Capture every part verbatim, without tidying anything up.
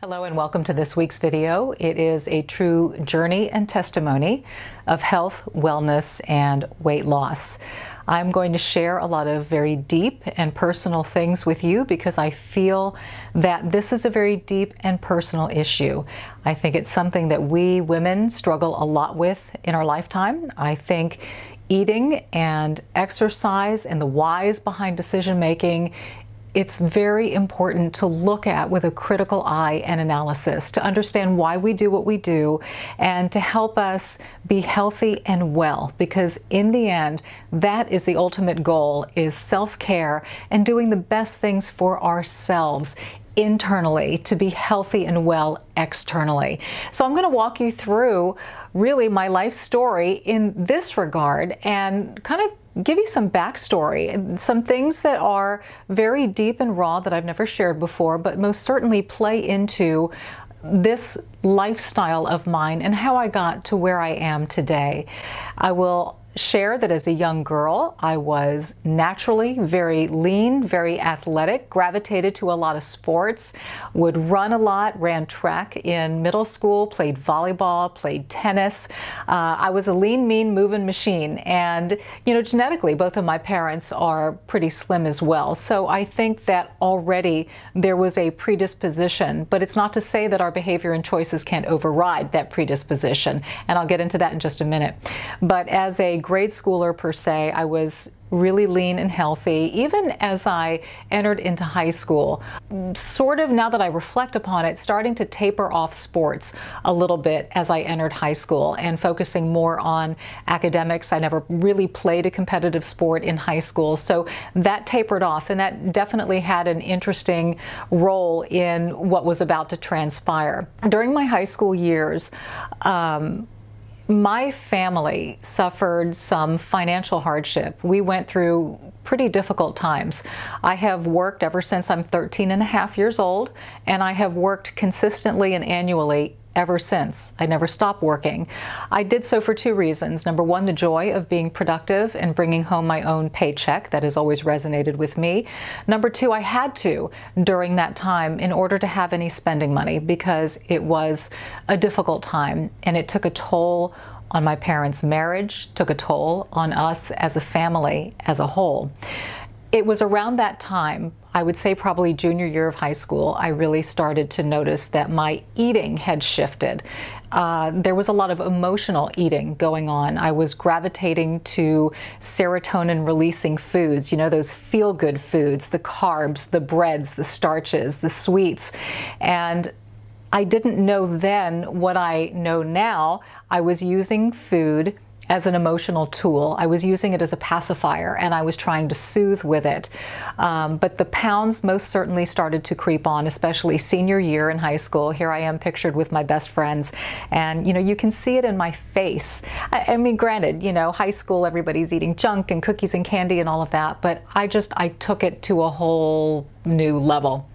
Hello and welcome to this week's video. It is a true journey and testimony of health, wellness, and weight loss. I'm going to share a lot of very deep and personal things with you because I feel that this is a very deep and personal issue. I think it's something that we women struggle a lot with in our lifetime. I think eating and exercise and the whys behind decision making, it's very important to look at with a critical eye and analysis to understand why we do what we do and to help us be healthy and well, because in the end, that is the ultimate goal, is self-care and doing the best things for ourselves internally to be healthy and well externally. So I'm going to walk you through really my life story in this regard and kind of give you some backstory, some things that are very deep and raw that I've never shared before, but most certainly play into this lifestyle of mine and how I got to where I am today. I will share that as a young girl, I was naturally very lean, very athletic, gravitated to a lot of sports, would run a lot, ran track in middle school, played volleyball, played tennis. Uh, I was a lean, mean, moving machine. And, you know, genetically, both of my parents are pretty slim as well. So I think that already there was a predisposition, but it's not to say that our behavior and choices can't override that predisposition. And I'll get into that in just a minute. But as a grade schooler per se, I was really lean and healthy, even as I entered into high school. Sort of, now that I reflect upon it, starting to taper off sports a little bit as I entered high school and focusing more on academics. I never really played a competitive sport in high school, so that tapered off, and that definitely had an interesting role in what was about to transpire. During my high school years, um, my family suffered some financial hardship. We went through pretty difficult times. I have worked ever since I'm thirteen and a half years old, and I have worked consistently and annually ever since. I never stopped working. I did so for two reasons. Number one, the joy of being productive and bringing home my own paycheck. That has always resonated with me. Number two, I had to during that time in order to have any spending money because it was a difficult time and it took a toll on my parents' marriage, took a toll on us as a family as a whole. It was around that time, I would say probably junior year of high school, I really started to notice that my eating had shifted. Uh, there was a lot of emotional eating going on. I was gravitating to serotonin-releasing foods, you know, those feel-good foods, the carbs, the breads, the starches, the sweets. And I didn't know then what I know now. I was using food as an emotional tool. I was using it as a pacifier and I was trying to soothe with it. Um, but the pounds most certainly started to creep on, especially senior year in high school. Here I am pictured with my best friends and, you know, you can see it in my face. I, I mean, granted, you know, high school, everybody's eating junk and cookies and candy and all of that, but I just, I took it to a whole new level.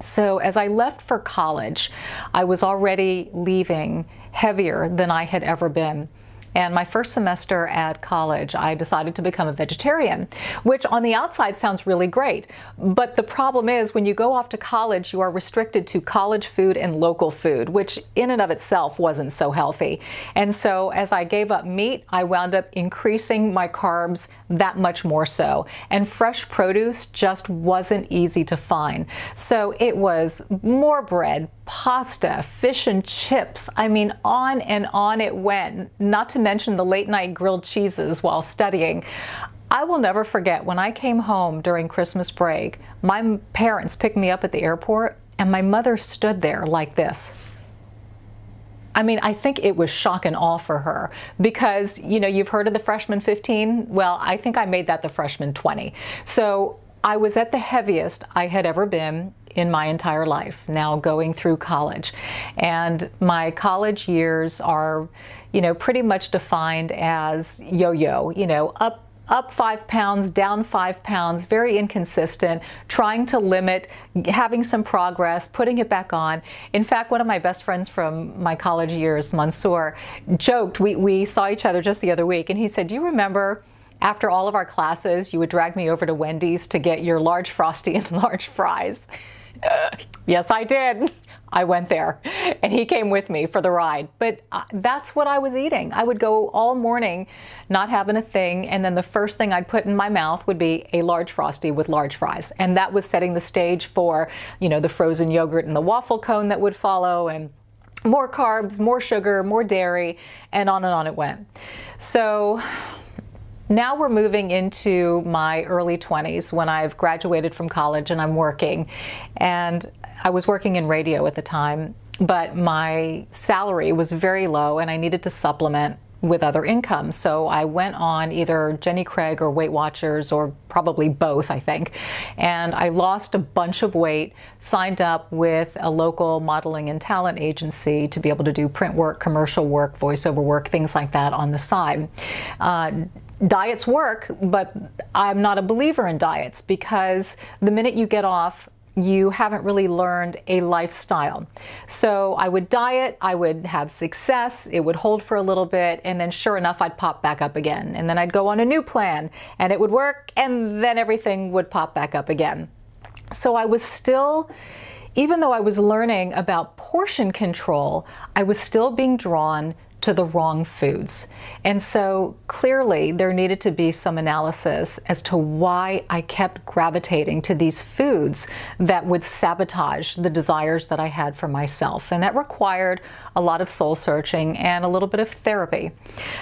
So as I left for college, I was already leaving heavier than I had ever been. And my first semester at college, I decided to become a vegetarian, which on the outside sounds really great. But the problem is when you go off to college, you are restricted to college food and local food, which in and of itself wasn't so healthy. And so as I gave up meat, I wound up increasing my carbs that much more so. And fresh produce just wasn't easy to find. So it was more bread, pasta, fish and chips. I mean, on and on it went, not to mention the late night grilled cheeses while studying. I will never forget when I came home during Christmas break, my parents picked me up at the airport and my mother stood there like this. I mean, I think it was shock and awe for her because, you know, you've heard of the freshman fifteen. Well, I think I made that the freshman twenty. So I was at the heaviest I had ever been in my entire life, now going through college. And my college years are, you know, pretty much defined as yo-yo, you know, up up five pounds, down five pounds, very inconsistent, trying to limit, having some progress, putting it back on. In fact, one of my best friends from my college years, Mansoor, joked, we, we saw each other just the other week, and he said, do you remember after all of our classes, you would drag me over to Wendy's to get your large Frosty and large fries? Yes, I did. I went there, and he came with me for the ride. But that's what I was eating. I would go all morning not having a thing, and then the first thing I'd put in my mouth would be a large Frosty with large fries. And that was setting the stage for, you know, the frozen yogurt and the waffle cone that would follow, and more carbs, more sugar, more dairy, and on and on it went. So now we're moving into my early twenties when I've graduated from college and I'm working. And I was working in radio at the time, but my salary was very low and I needed to supplement with other income. So I went on either Jenny Craig or Weight Watchers, or probably both, I think. And I lost a bunch of weight, signed up with a local modeling and talent agency to be able to do print work, commercial work, voiceover work, things like that on the side. Uh, diets work, but I'm not a believer in diets, because the minute you get off, you haven't really learned a lifestyle. So I would diet, I would have success, it would hold for a little bit, and then sure enough, I'd pop back up again. And then I'd go on a new plan, and it would work, and then everything would pop back up again. So I was still, even though I was learning about portion control, I was still being drawn to the wrong foods. And so clearly there needed to be some analysis as to why I kept gravitating to these foods that would sabotage the desires that I had for myself. And that required a lot of soul searching and a little bit of therapy.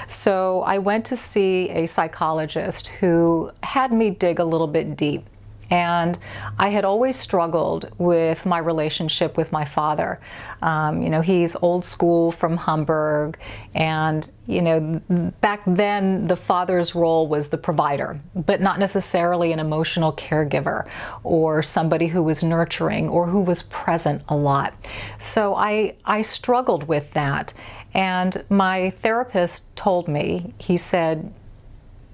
So I went to see a psychologist who had me dig a little bit deep. And I had always struggled with my relationship with my father. Um, you know, he's old school from Hamburg, and, you know, back then the father's role was the provider, but not necessarily an emotional caregiver or somebody who was nurturing or who was present a lot. So I, I struggled with that. And my therapist told me, he said,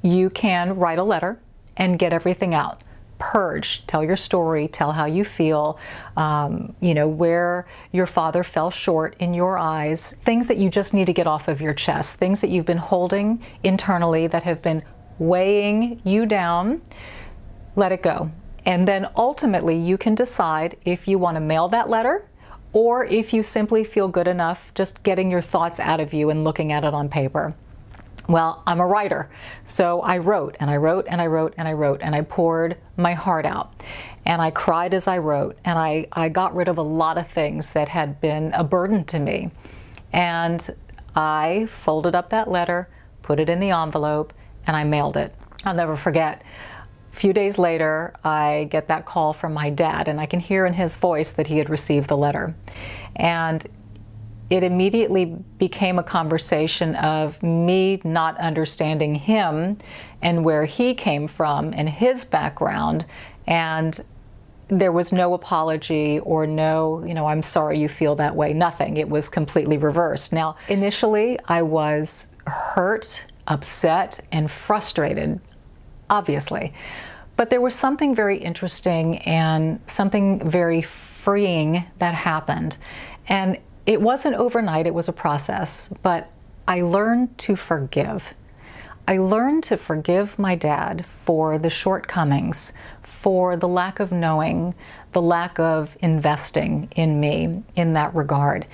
you can write a letter and get everything out. Purge, tell your story, tell how you feel, um, you know, where your father fell short in your eyes, things that you just need to get off of your chest, things that you've been holding internally that have been weighing you down, let it go. And then ultimately you can decide if you want to mail that letter or if you simply feel good enough just getting your thoughts out of you and looking at it on paper. Well, I'm a writer, so I wrote, and I wrote, and I wrote, and I wrote, and I poured my heart out. And I cried as I wrote, and I, I got rid of a lot of things that had been a burden to me. And I folded up that letter, put it in the envelope, and I mailed it. I'll never forget. A few days later, I get that call from my dad, and I can hear in his voice that he had received the letter. And it immediately became a conversation of me not understanding him and where he came from and his background. And there was no apology or no, you know, I'm sorry you feel that way, nothing. It was completely reversed. Now, initially I was hurt, upset, and frustrated, obviously. But there was something very interesting and something very freeing that happened. And it wasn't overnight, it was a process, but I learned to forgive. I learned to forgive my dad for the shortcomings, for the lack of knowing, the lack of investing in me in that regard.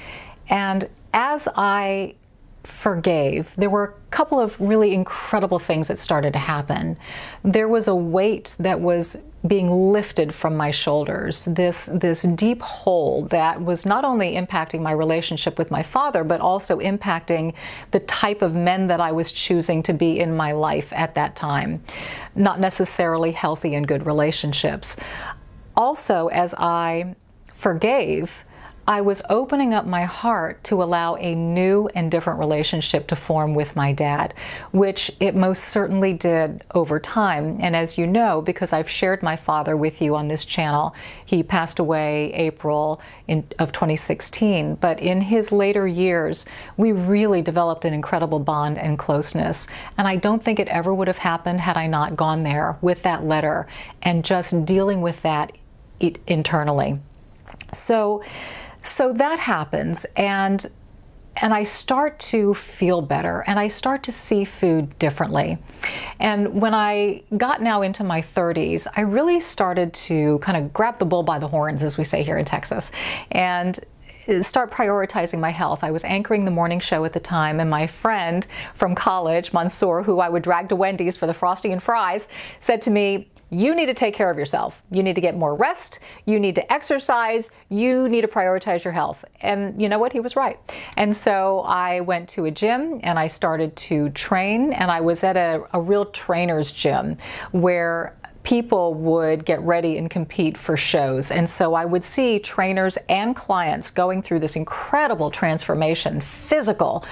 And as I forgave, there were a couple of really incredible things that started to happen. There was a weight that was being lifted from my shoulders, this, this deep hole that was not only impacting my relationship with my father, but also impacting the type of men that I was choosing to be in my life at that time. Not necessarily healthy and good relationships. Also, as I forgave, I was opening up my heart to allow a new and different relationship to form with my dad, which it most certainly did over time. And as you know, because I've shared my father with you on this channel, he passed away April in, of twenty sixteen. But in his later years, we really developed an incredible bond and closeness. And I don't think it ever would have happened had I not gone there with that letter and just dealing with that internally. So, so that happens, and and I start to feel better, and I start to see food differently. And when I got now into my thirties, I really started to kind of grab the bull by the horns, as we say here in Texas, and start prioritizing my health. I was anchoring the morning show at the time, and my friend from college, Mansoor, who I would drag to Wendy's for the Frosty and fries, said to me, "You need to take care of yourself. You need to get more rest. You need to exercise. You need to prioritize your health." And you know what? He was right. And so I went to a gym and I started to train, and I was at a, a real trainer's gym where people would get ready and compete for shows. And so I would see trainers and clients going through this incredible transformation, physical,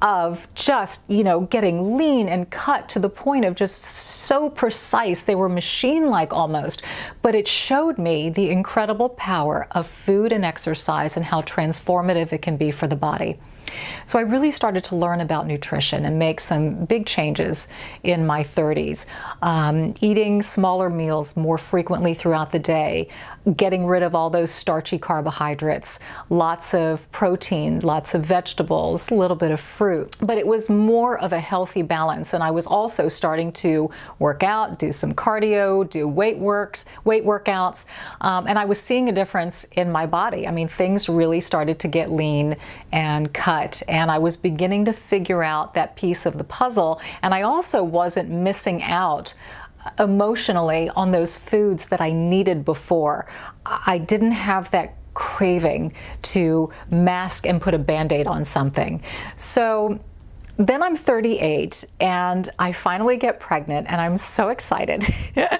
of just, you know, getting lean and cut to the point of just so precise. They were machine-like almost, but it showed me the incredible power of food and exercise and how transformative it can be for the body. So I really started to learn about nutrition and make some big changes in my thirties, um, eating smaller meals more frequently throughout the day, getting rid of all those starchy carbohydrates, lots of protein, lots of vegetables, a little bit of fruit. But it was more of a healthy balance, and I was also starting to work out, do some cardio, do weight works, weight workouts, um, and I was seeing a difference in my body. I mean, things really started to get lean and cut. And I was beginning to figure out that piece of the puzzle, and I also wasn't missing out emotionally on those foods that I needed before. I didn't have that craving to mask and put a band-aid on something. So then I'm thirty-eight, and I finally get pregnant, and I'm so excited.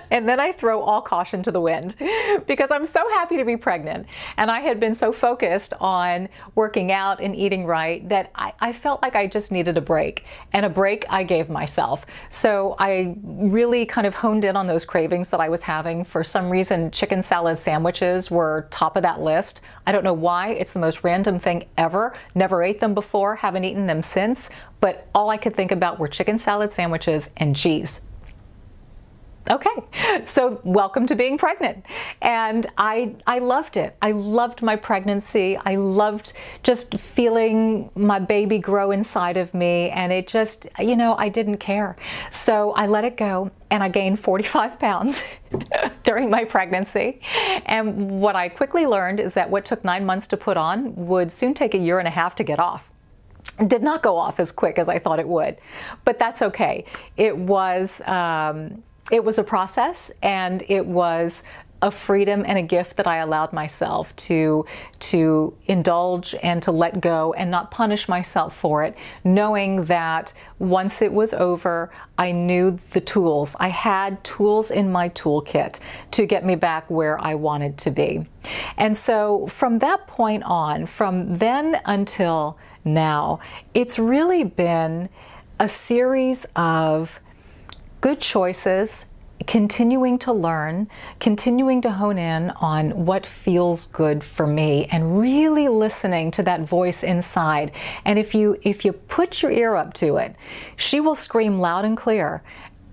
And then I throw all caution to the wind because I'm so happy to be pregnant. And I had been so focused on working out and eating right that I, I felt like I just needed a break, and a break I gave myself. So I really kind of honed in on those cravings that I was having. For some reason, chicken salad sandwiches were top of that list. I don't know why. It's the most random thing ever. Never ate them before, haven't eaten them since. But all I could think about were chicken salad sandwiches and cheese. Okay, so welcome to being pregnant. And I, I loved it. I loved my pregnancy. I loved just feeling my baby grow inside of me. And it just, you know, I didn't care. So I let it go, and I gained forty-five pounds during my pregnancy. And what I quickly learned is that what took nine months to put on would soon take a year and a half to get off. Did not go off as quick as I thought it would, but that's okay. It was, um, it was a process, and it was a freedom and a gift that I allowed myself to, to indulge and to let go and not punish myself for it, knowing that once it was over, I knew the tools. I had tools in my toolkit to get me back where I wanted to be. And so from that point on, from then until now, it's really been a series of good choices, continuing to learn, continuing to hone in on what feels good for me, and really listening to that voice inside. And if you if you put your ear up to it, she will scream loud and clear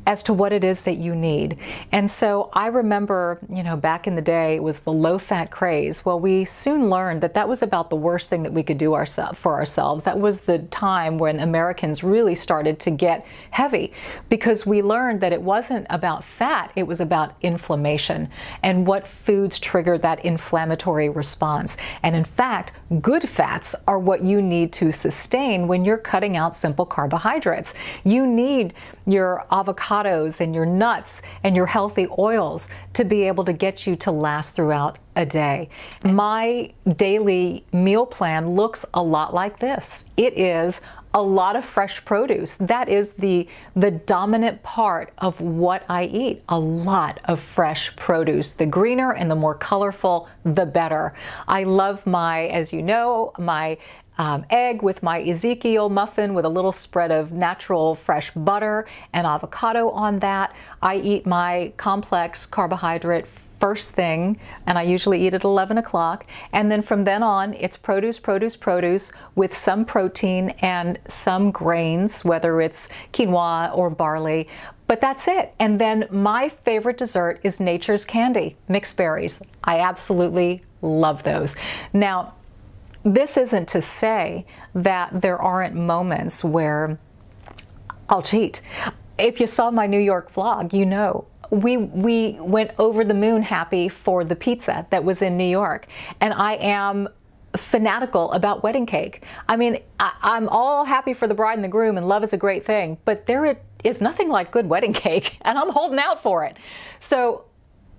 as to what it is that you need. And so I remember, you know, back in the day, it was the low-fat craze. Well, we soon learned that that was about the worst thing that we could do ourselves for ourselves. That was the time when Americans really started to get heavy, because we learned that it wasn't about fat, it was about inflammation and what foods trigger that inflammatory response. And in fact, good fats are what you need to sustain when you're cutting out simple carbohydrates. You need your avocados and your nuts and your healthy oils to be able to get you to last throughout a day. My daily meal plan looks a lot like this. It is a lot of fresh produce. That is the the dominant part of what I eat. A lot of fresh produce. The greener and the more colorful, the better. I love my, as you know, my Um, egg with my Ezekiel muffin with a little spread of natural fresh butter and avocado on that. I eat my complex carbohydrate first thing, and I usually eat at eleven o'clock. And then from then on, it's produce, produce, produce with some protein and some grains, whether it's quinoa or barley. But that's it. And then my favorite dessert is nature's candy, mixed berries. I absolutely love those. Now, this isn't to say that there aren't moments where I'll cheat. If you saw my New York vlog, you know we we went over the moon happy for the pizza that was in New York, and I am fanatical about wedding cake. I mean, I, I'm all happy for the bride and the groom, and love is a great thing, but there is nothing like good wedding cake, and I'm holding out for it. So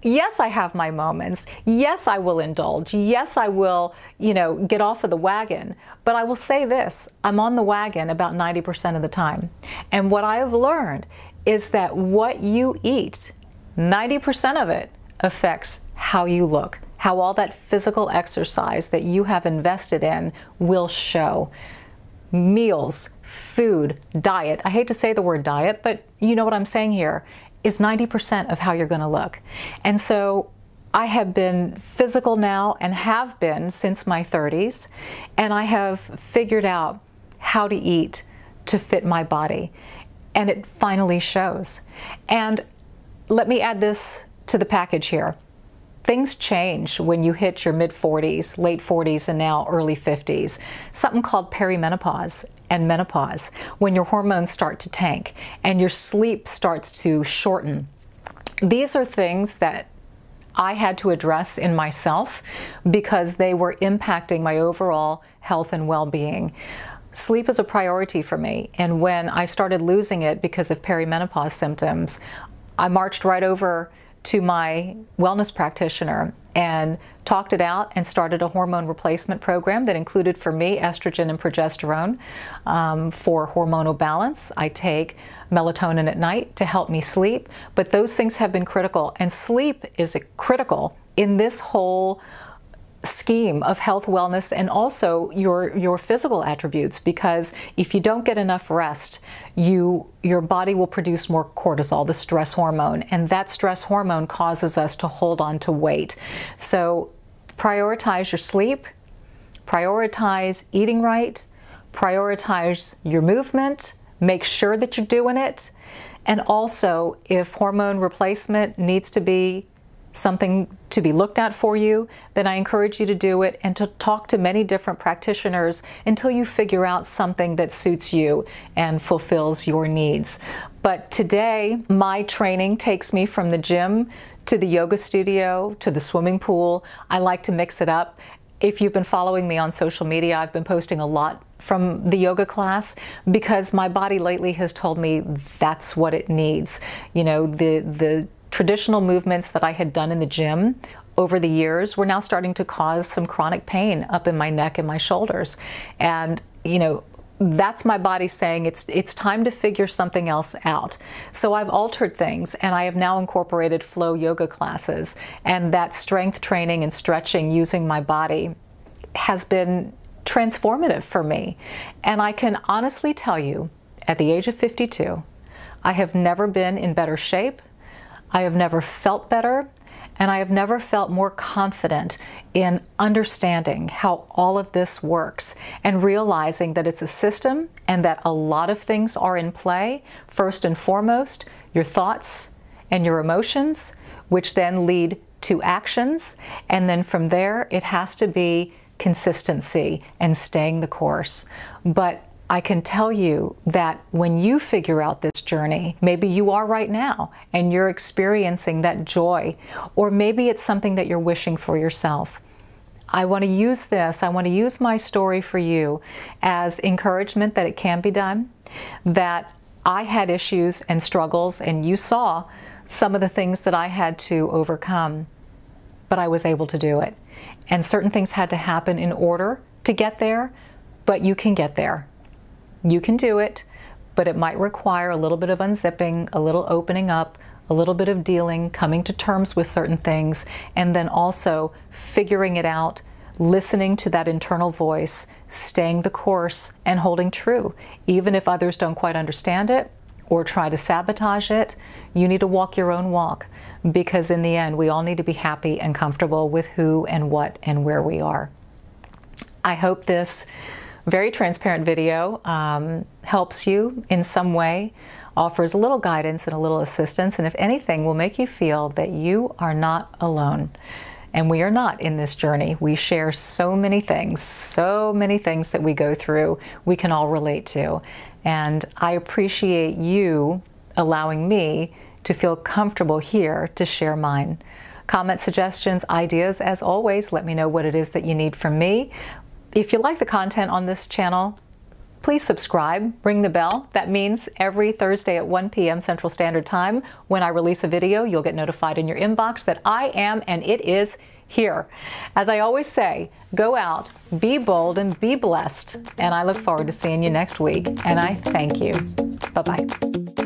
yes, I have my moments. Yes, I will indulge. Yes, I will, you know, get off of the wagon. But I will say this, I'm on the wagon about ninety percent of the time. And what I have learned is that what you eat, ninety percent of it affects how you look, how all that physical exercise that you have invested in will show. Meals, food, diet. I hate to say the word diet, but you know what I'm saying here. Is ninety percent of how you're going to look. And so I have been physical now and have been since my thirties, and I have figured out how to eat to fit my body, and it finally shows. And let me add this to the package here. Things change when you hit your mid forties, late forties, and now early fifties. Something called perimenopause and menopause, when your hormones start to tank and your sleep starts to shorten. These are things that I had to address in myself because they were impacting my overall health and well-being. Sleep is a priority for me, and when I started losing it because of perimenopause symptoms, I marched right over to my wellness practitioner and talked it out and started a hormone replacement program that included for me estrogen and progesterone um, for hormonal balance. I take melatonin at night to help me sleep, but those things have been critical, and sleep is critical in this whole scheme of health, wellness, and also your your physical attributes, because if you don't get enough rest, you your body will produce more cortisol, the stress hormone, and that stress hormone causes us to hold on to weight. So prioritize your sleep, prioritize eating right, prioritize your movement, make sure that you're doing it, and also if hormone replacement needs to be something to be looked at for you, then I encourage you to do it and to talk to many different practitioners until you figure out something that suits you and fulfills your needs. But today, my training takes me from the gym to the yoga studio to the swimming pool. I like to mix it up. If you've been following me on social media, I've been posting a lot from the yoga class because my body lately has told me that's what it needs. You know, the the traditional movements that I had done in the gym over the years were now starting to cause some chronic pain up in my neck and my shoulders. And, you know, that's my body saying it's it's time to figure something else out. So I've altered things, and I have now incorporated flow yoga classes, and that strength training and stretching using my body has been transformative for me. And I can honestly tell you, at the age of fifty-two, I have never been in better shape, I have never felt better, and I have never felt more confident in understanding how all of this works and realizing that it's a system and that a lot of things are in play. First and foremost, your thoughts and your emotions, which then lead to actions. And then from there, it has to be consistency and staying the course. But I can tell you that when you figure out this journey, maybe you are right now and you're experiencing that joy, or maybe it's something that you're wishing for yourself. I want to use this, I want to use my story for you as encouragement that it can be done, that I had issues and struggles, and you saw some of the things that I had to overcome, but I was able to do it. And certain things had to happen in order to get there, but you can get there. You can do it, but it might require a little bit of unzipping, a little opening up, a little bit of dealing, coming to terms with certain things, and then also figuring it out, listening to that internal voice, staying the course, and holding true. Even if others don't quite understand it or try to sabotage it, you need to walk your own walk, because in the end, we all need to be happy and comfortable with who and what and where we are. I hope this very transparent video um, helps you in some way, offers a little guidance and a little assistance, and if anything, will make you feel that you are not alone. And we are not in this journey. We share so many things, so many things that we go through, we can all relate to. And I appreciate you allowing me to feel comfortable here to share mine. Comments, suggestions, ideas, as always, let me know what it is that you need from me. If you like the content on this channel, please subscribe, ring the bell. That means every Thursday at one P M Central Standard Time, when I release a video, you'll get notified in your inbox that I am, and it is here. As I always say, go out, be bold, and be blessed. And I look forward to seeing you next week. And I thank you. Bye-bye.